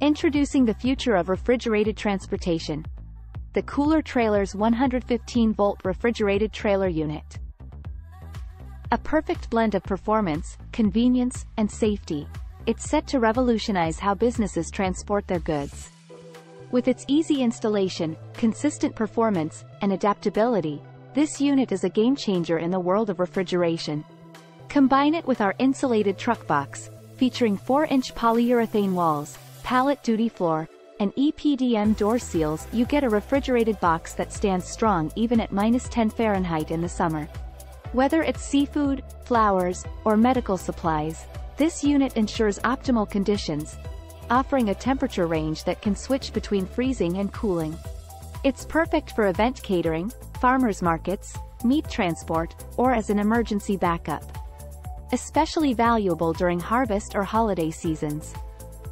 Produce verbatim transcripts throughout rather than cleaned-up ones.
Introducing the future of refrigerated transportation. The Cooler Trailers one hundred fifteen volt refrigerated trailer unit. A perfect blend of performance, convenience, and safety, it's set to revolutionize how businesses transport their goods. With its easy installation, consistent performance, and adaptability, this unit is a game changer in the world of refrigeration. Combine it with our insulated truck box, featuring four inch polyurethane walls, pallet duty floor, and E P D M door seals, you get a refrigerated box that stands strong even at minus ten Fahrenheit in the summer. Whether it's seafood, flowers, or medical supplies, this unit ensures optimal conditions, offering a temperature range that can switch between freezing and cooling. It's perfect for event catering, farmers markets, meat transport, or as an emergency backup. Especially valuable during harvest or holiday seasons.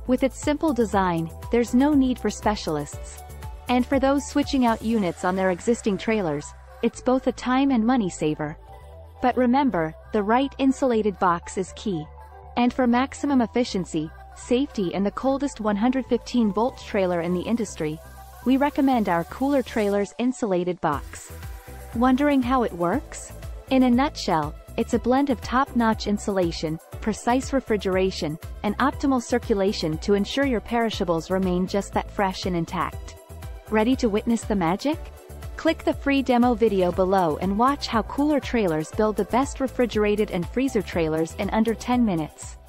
With its simple design, there's no need for specialists. And for those switching out units on their existing trailers, it's both a time and money saver. But remember, the right insulated box is key. And for maximum efficiency, safety, and the coldest one hundred fifteen volt trailer in the industry, we recommend our Cooler Trailers insulated box. Wondering how it works? In a nutshell, it's a blend of top-notch insulation, precise refrigeration, and optimal circulation to ensure your perishables remain just that fresh and intact. Ready to witness the magic? Click the free demo video below and watch how Cooler Trailers build the best refrigerated and freezer trailers in under ten minutes.